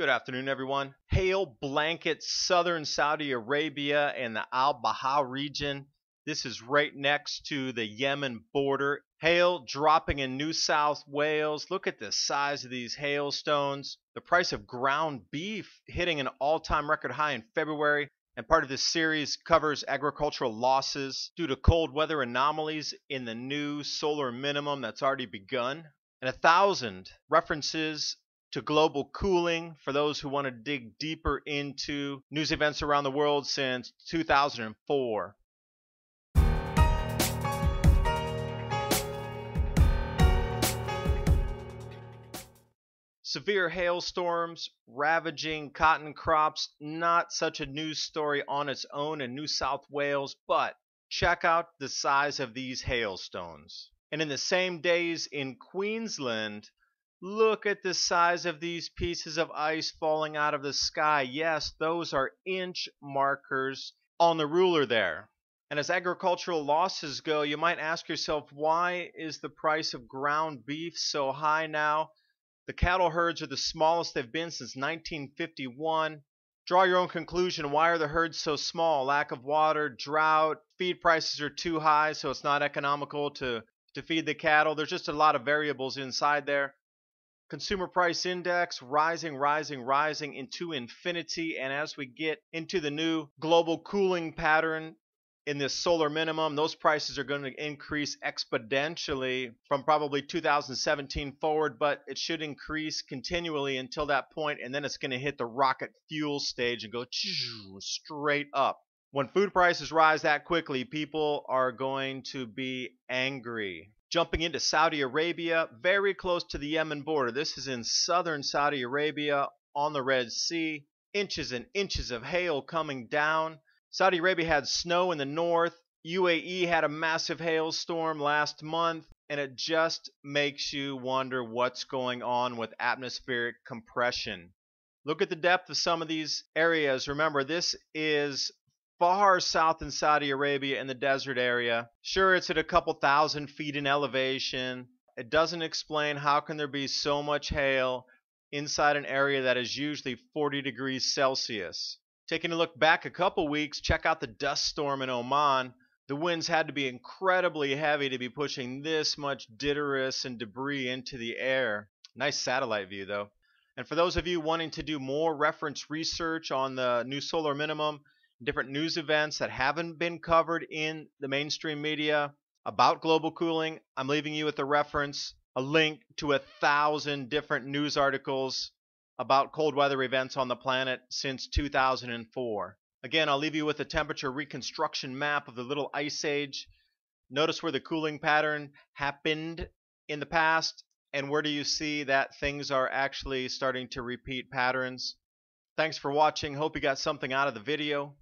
Good afternoon, everyone. Hail blankets southern Saudi Arabia and the Al Baha region. This is right next to the Yemen border. Hail dropping in New South Wales. Look at the size of these hailstones. The price of ground beef hitting an all-time record high in February. And part of this series covers agricultural losses due to cold weather anomalies in the new solar minimum that's already begun. And 1,000 references to global cooling for those who want to dig deeper into news events around the world since 2004. Severe hailstorms ravaging cotton crops, not such a news story on its own in New South Wales, but check out the size of these hailstones. And in the same days in Queensland, look at the size of these pieces of ice falling out of the sky. Yes, those are inch markers on the ruler there. And as agricultural losses go, you might ask yourself, why is the price of ground beef so high now? The cattle herds are the smallest they've been since 1951. Draw your own conclusion. Why are the herds so small? Lack of water, drought, feed prices are too high, so it's not economical to feed the cattle. There's just a lot of variables inside there. Consumer price index rising into infinity, and as we get into the new global cooling pattern in this solar minimum, those prices are going to increase exponentially from probably 2017 forward, but it should increase continually until that point, and then it's going to hit the rocket fuel stage and go straight up. When food prices rise that quickly, people are going to be angry. Jumping into Saudi Arabia, very close to the Yemen border. This is in southern Saudi Arabia on the Red Sea. Inches and inches of hail coming down. Saudi Arabia had snow in the north. UAE had a massive hailstorm last month. And it just makes you wonder what's going on with atmospheric compression. Look at the depth of some of these areas. Remember, this is far south in Saudi Arabia in the desert area. Sure, it's at a couple thousand feet in elevation. It doesn't explain how can there be so much hail inside an area that is usually 40 degrees Celsius. Taking a look back a couple weeks, check out the dust storm in Oman. The winds had to be incredibly heavy to be pushing this much detritus and debris into the air. Nice satellite view though. And for those of you wanting to do more reference research on the new solar minimum, different news events that haven't been covered in the mainstream media about global cooling, I'm leaving you with a reference, a link to 1,000 different news articles about cold weather events on the planet since 2004. Again, I'll leave you with a temperature reconstruction map of the little ice age. Notice where the cooling pattern happened in the past, and where do you see that things are actually starting to repeat patterns. Thanks for watching. Hope you got something out of the video.